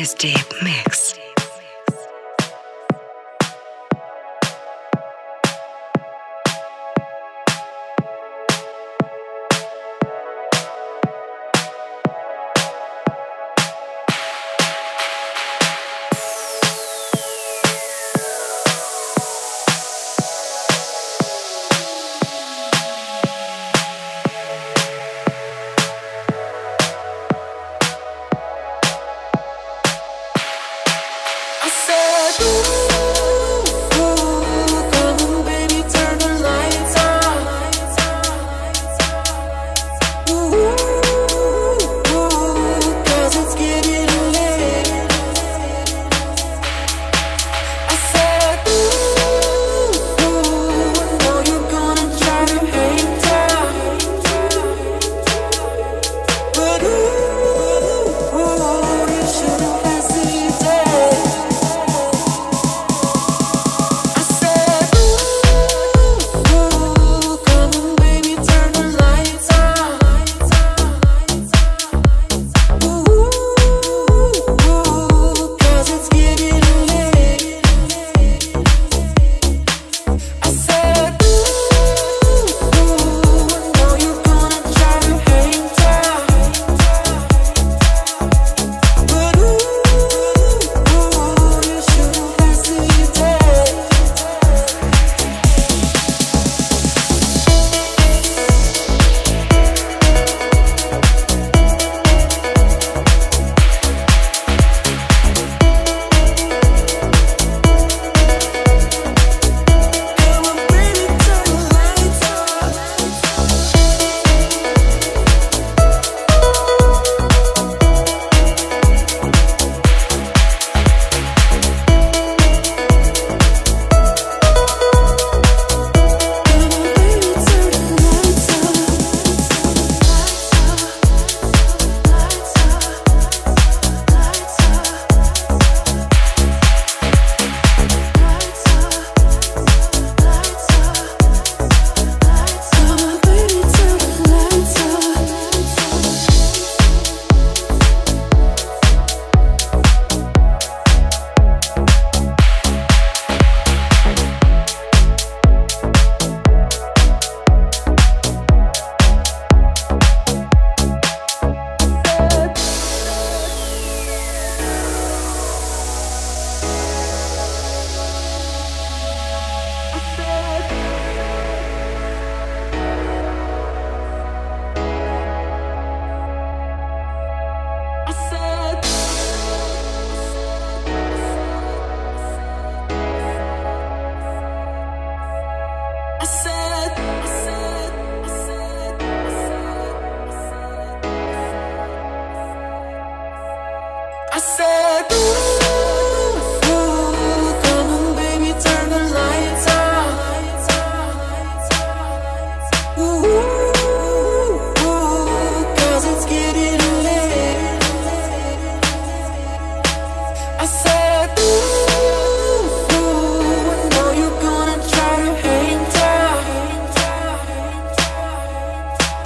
MissDeep Mix.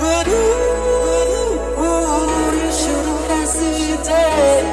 But ooh, you should've lasted a day.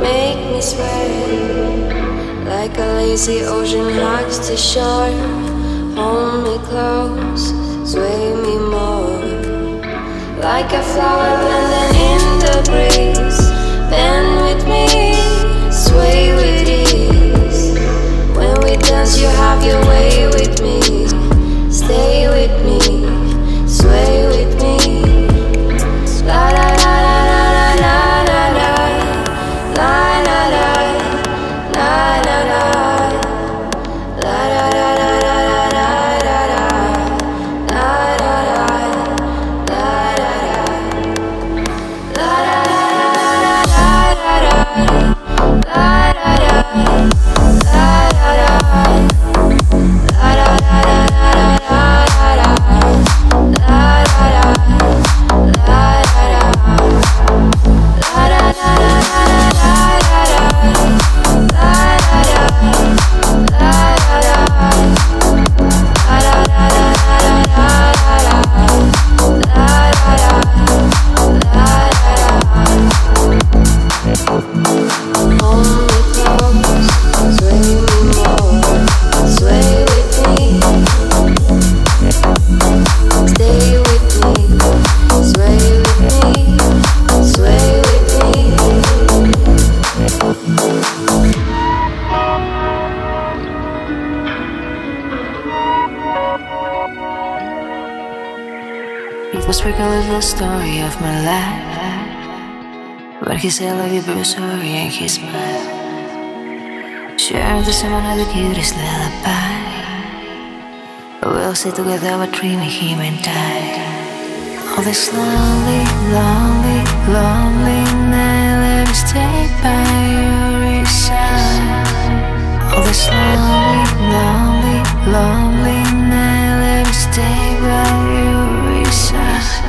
make me sway. Like a lazy ocean hugs the shore, hold me close, sway me more. Like a flower bending in the breeze, bend with me, sway with ease. When we dance you have your way with me, stay with me, sway with me. La la la la la la la la la la la la la la la la la la. Story of my life, but he said I love you, but I'm sorry, and he smiled. Sharing the someone of the cutest lullaby, we'll sit together, we're dreaming him and die. All this lonely, lonely, lonely night, let me stay by your side. All this lonely, lonely, lonely night, let me stay by your side.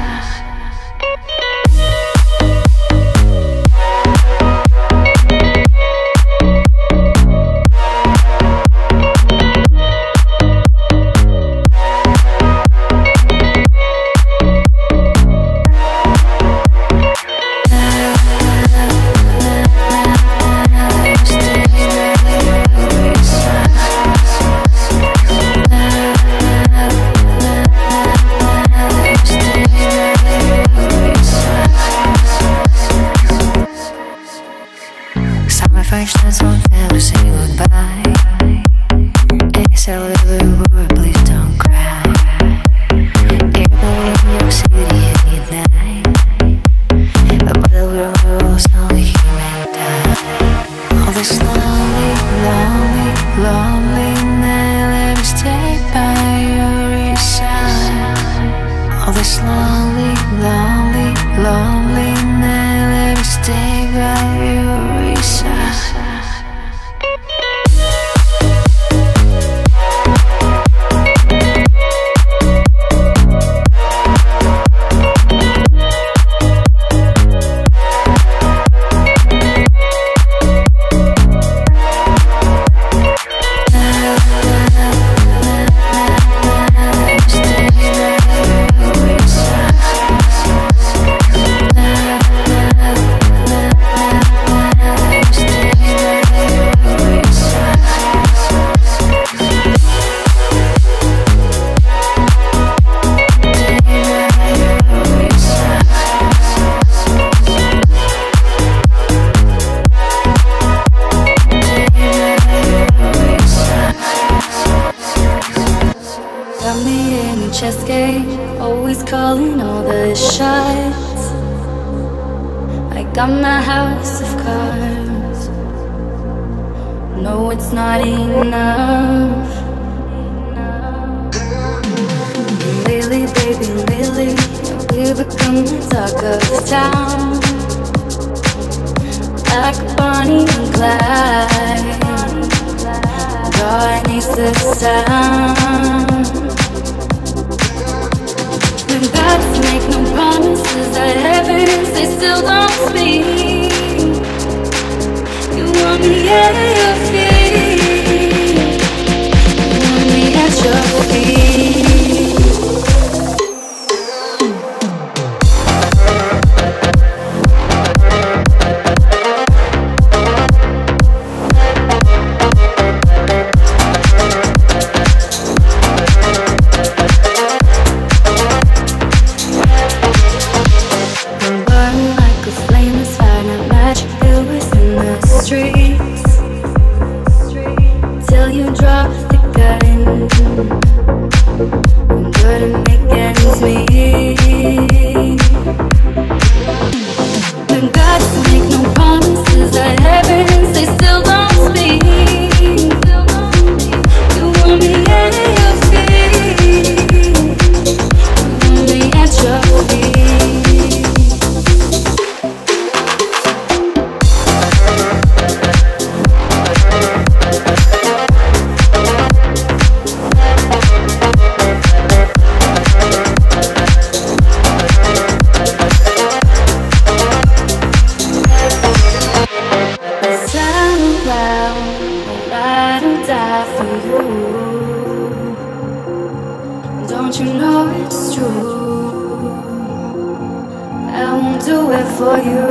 do it for you.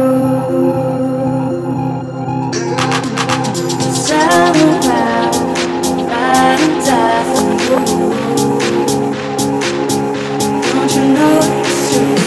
Turn around, ride and die for you. Don't you know it's true?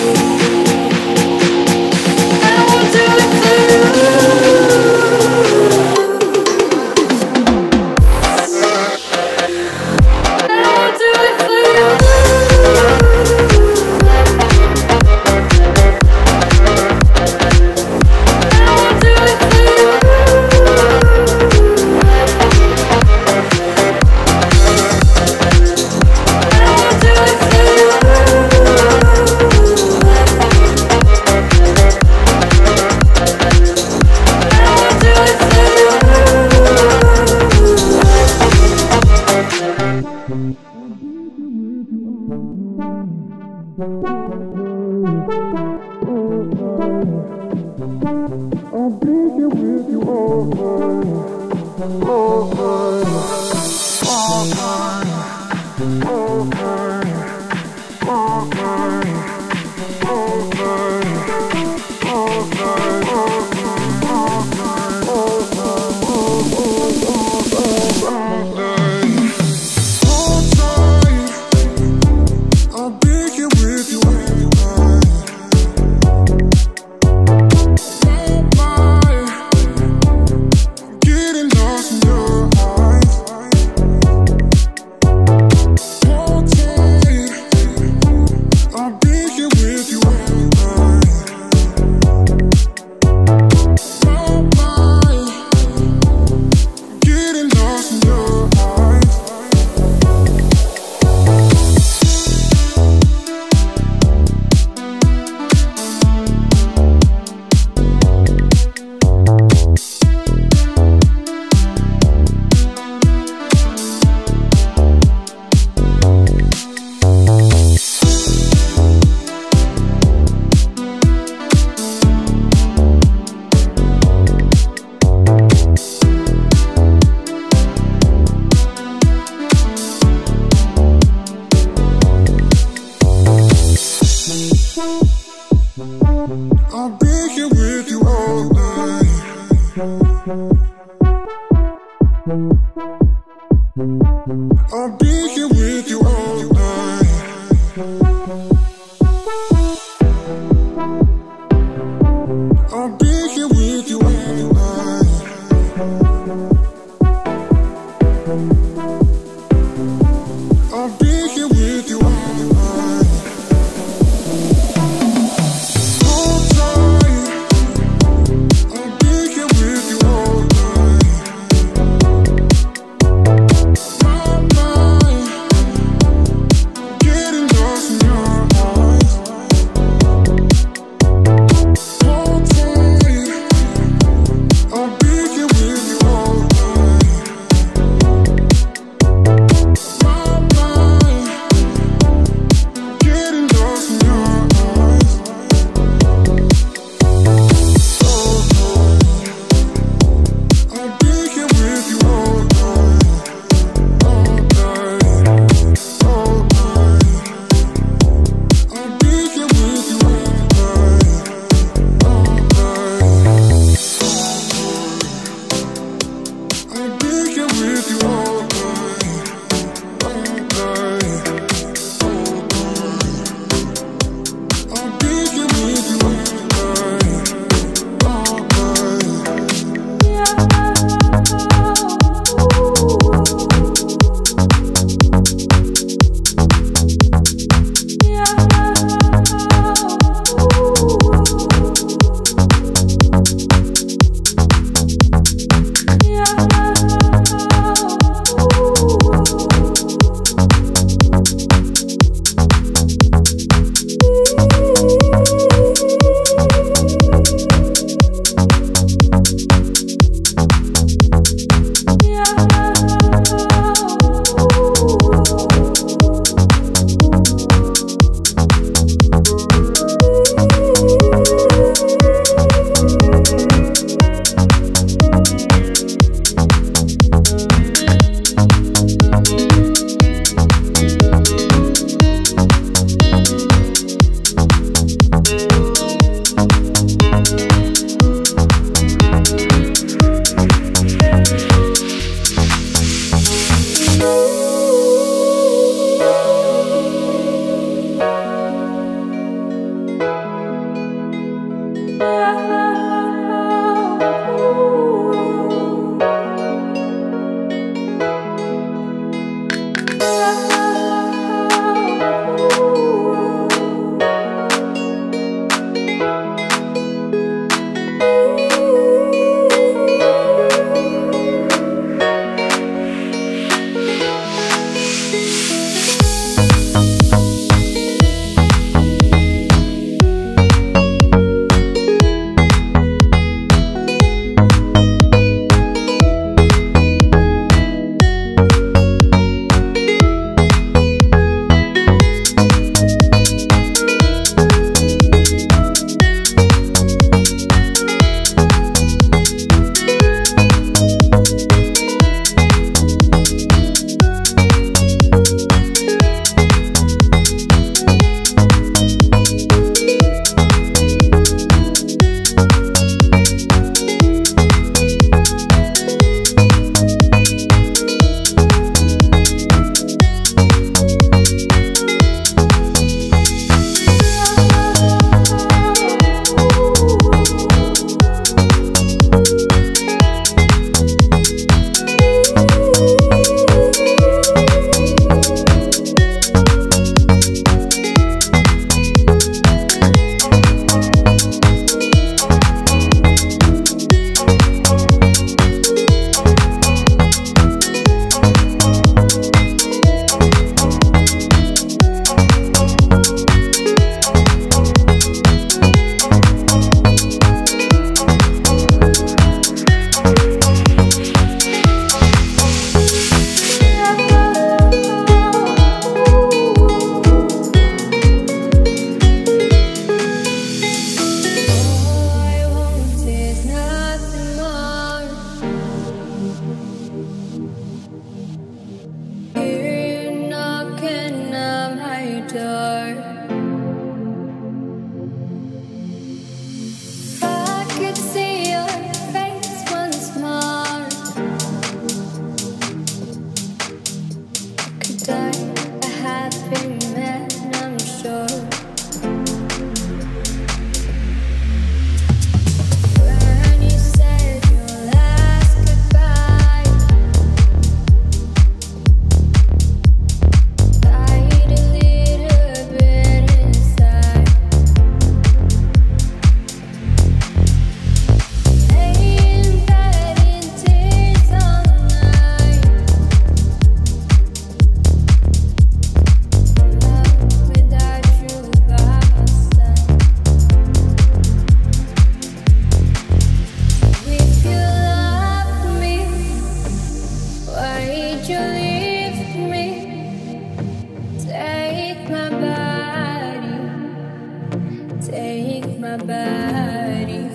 take my body.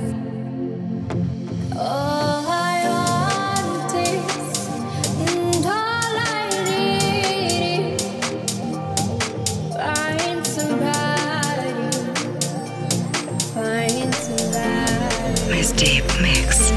All I want is, and all I need is, find somebody. MissDeep Mix.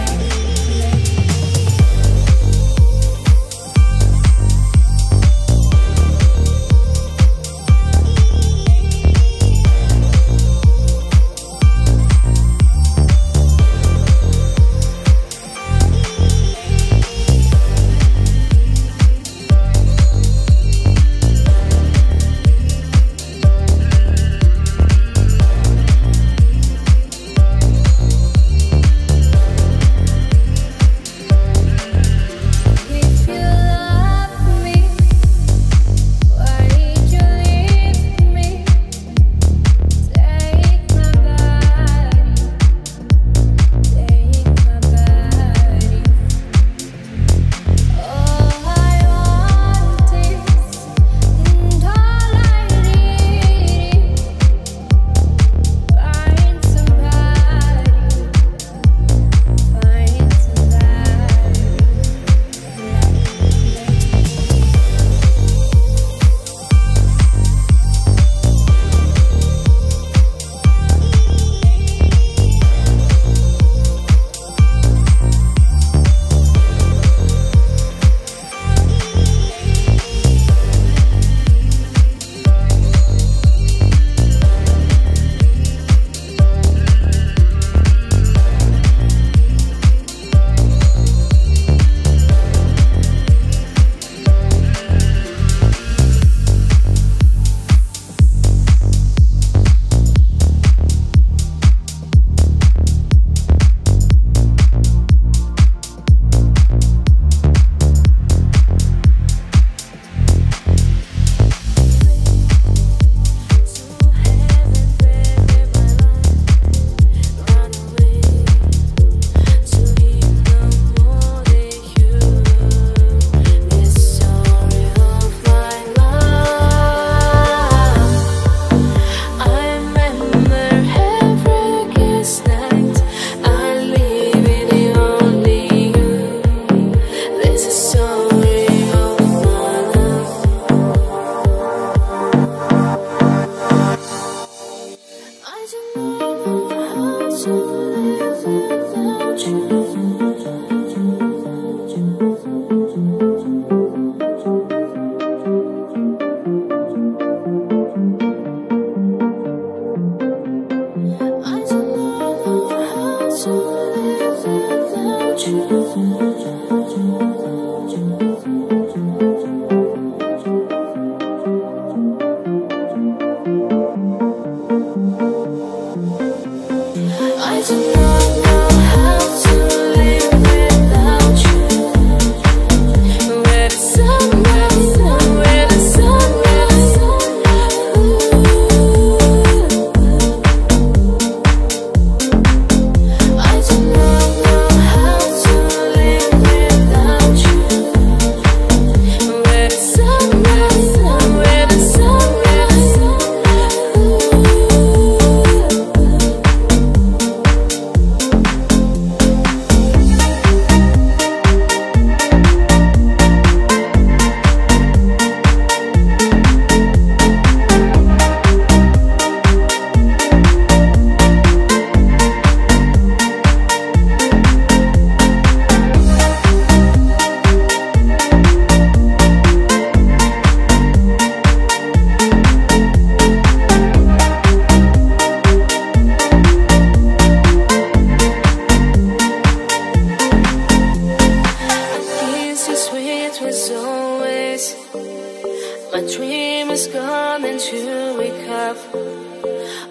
My dream is gone and you wake up.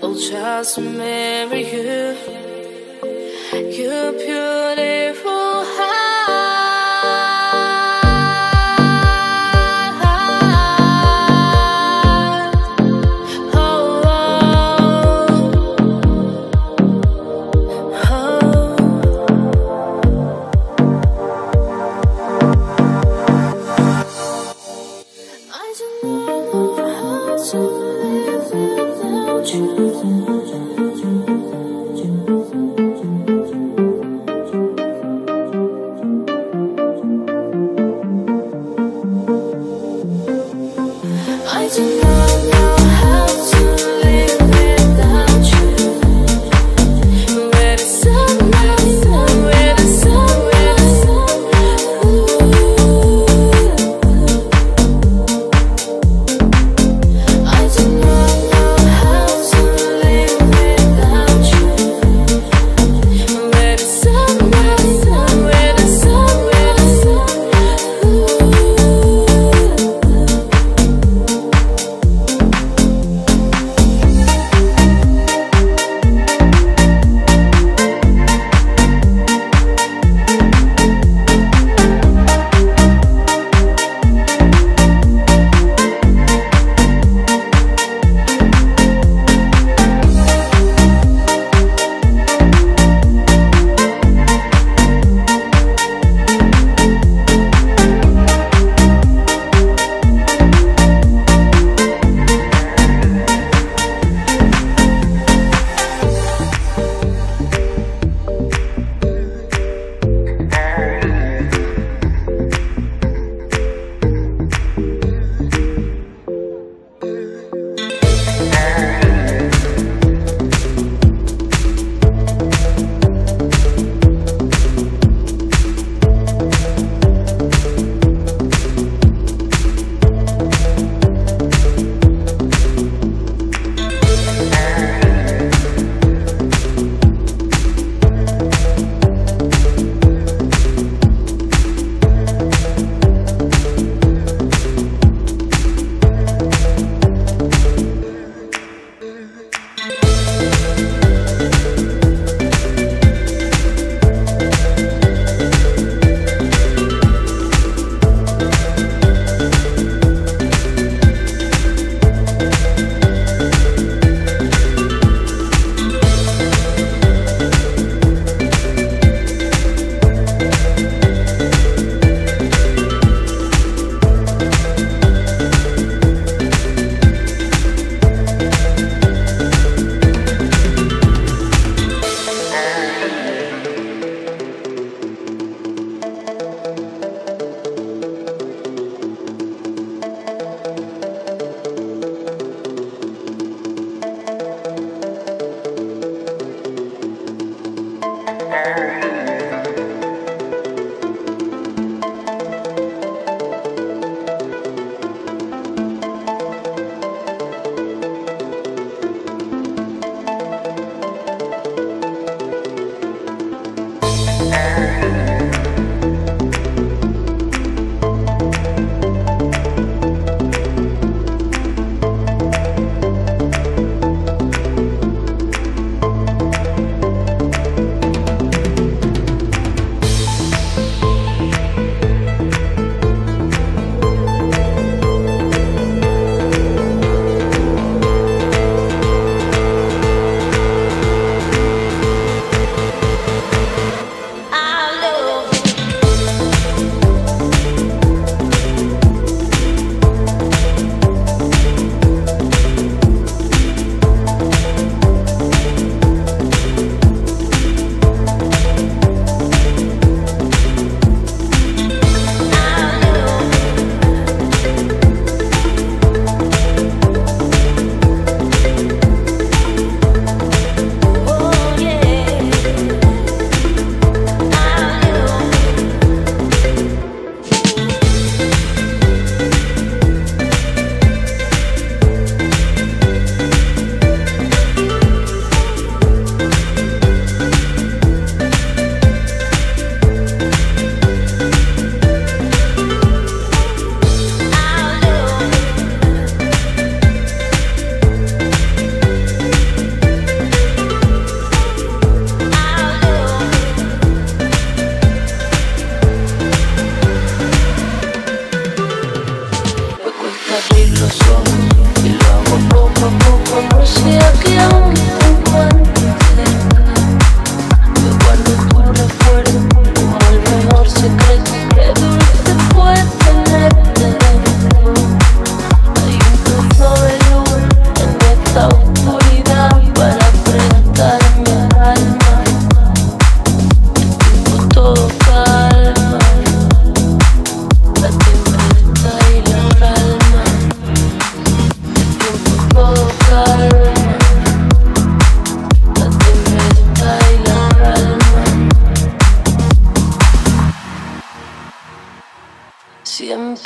Oh, just remember you, you beautiful. I don't know how to live without you.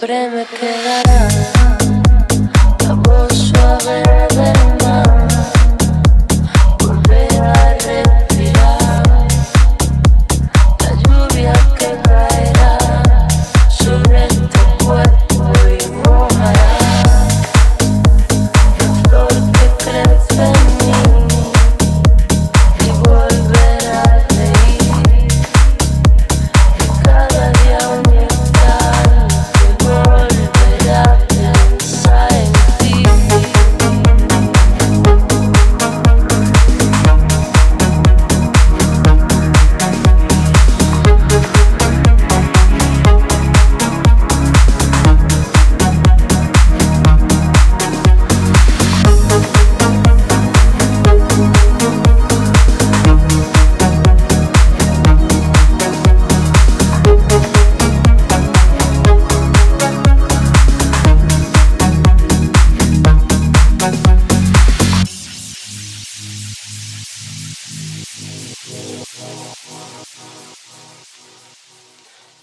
siempre me quedará la voz suave del mar. Volver a respirar la lluvia que caerá sobre este cuerpo y mojará la flor que crece en mí y volver a reír y cada día un día.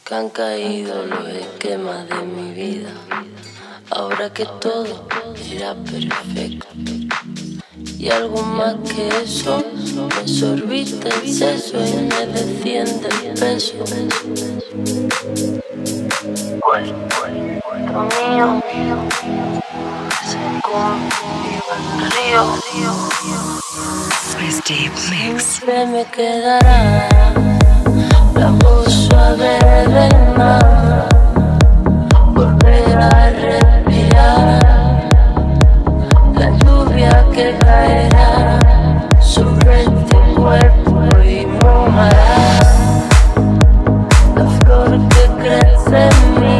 Que han caído los esquemas de mi vida. Ahora que todo era perfecto y algo más que eso, me sorbita el seso y me desciende el peso. Puerto mío, se conmigo el río. MissDeep Mix. Siempre me quedará la voz suave del mar, volver a respirar la lluvia que caerá sobre este cuerpo y mojará la flor que crece en mí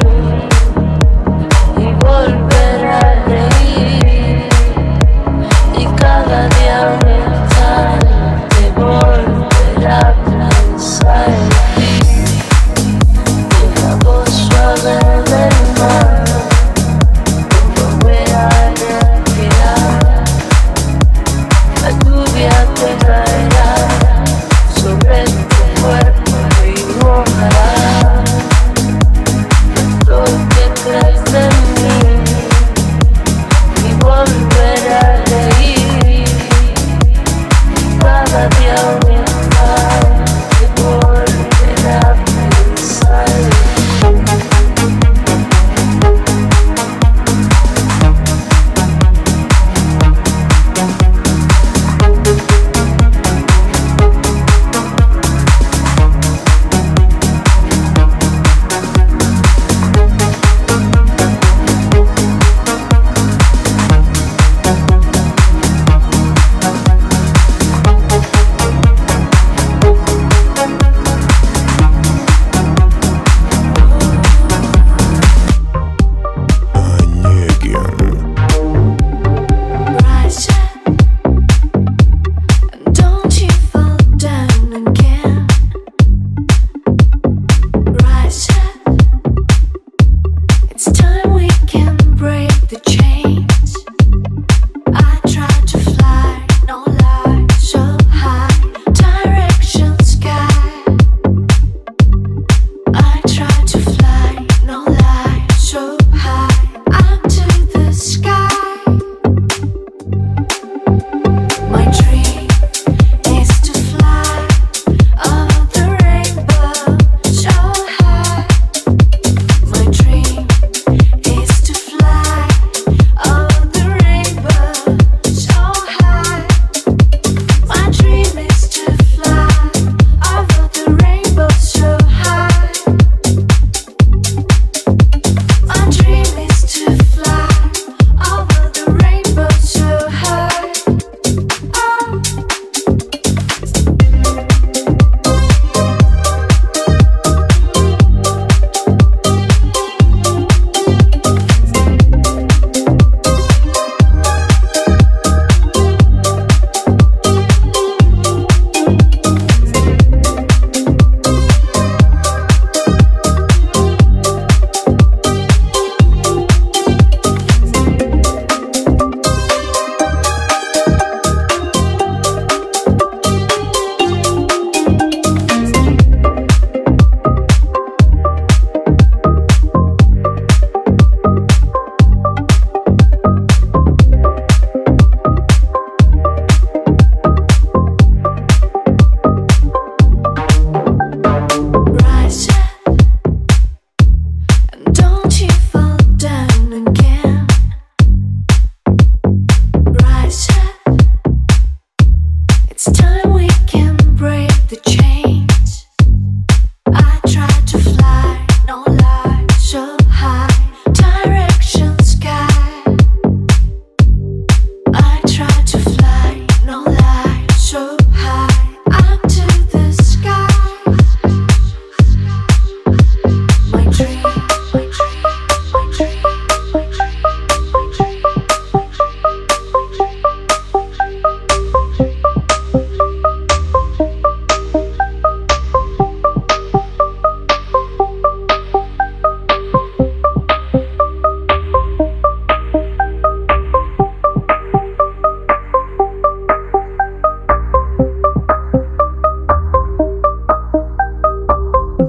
y volver a reír y cada día un instante volver a pensar.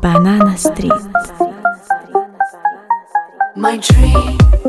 Banana Street. My dream.